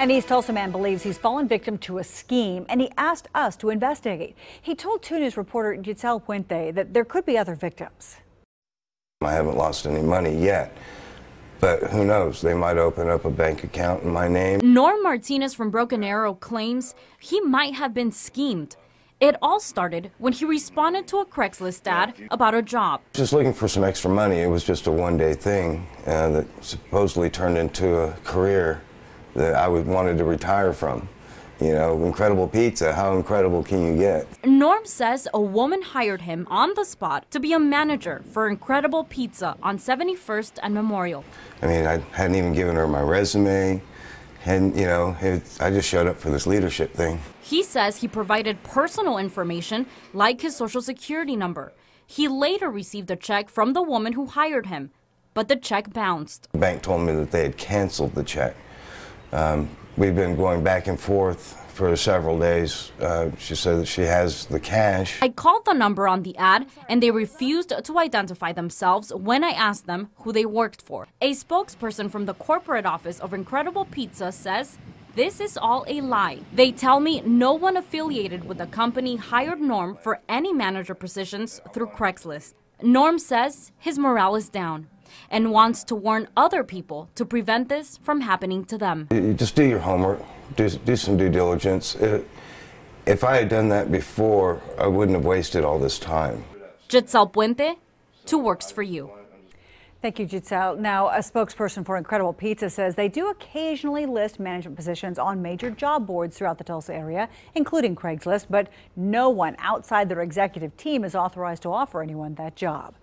An East Tulsa man believes he's fallen victim to a scheme, and he asked us to investigate. He told 2 News reporter Giselle Puente that there could be other victims. I haven't lost any money yet, but who knows? They might open up a bank account in my name. Norm Martinez from Broken Arrow claims he might have been schemed. It all started when he responded to a Craigslist ad about a job. Just looking for some extra money. It was just a one-day thing that supposedly turned into a career that I wanted to retire from. You know, Incredible Pizza, how incredible can you get? Norm says a woman hired him on the spot to be a manager for Incredible Pizza on 71st and Memorial. I mean, I hadn't even given her my resume, and, you know, I just showed up for this leadership thing. He says he provided personal information, like his social security number. He later received a check from the woman who hired him, but the check bounced. The bank told me that they had canceled the check. We've been going back and forth for several days. She said that she has the cash. I called the number on the ad, and they refused to identify themselves when I asked them who they worked for. A spokesperson from the corporate office of Incredible Pizza says this is all a lie. They tell me no one affiliated with the company hired Norm for any manager positions through Craigslist. Norm says his morale is down and wants to warn other people to prevent this from happening to them. You just do your homework, do some due diligence. If I had done that before, I wouldn't have wasted all this time. Giselle Puente, 2 Works For You. Thank you, Giselle. Now, a spokesperson for Incredible Pizza says they do occasionally list management positions on major job boards throughout the Tulsa area, including Craigslist, but no one outside their executive team is authorized to offer anyone that job.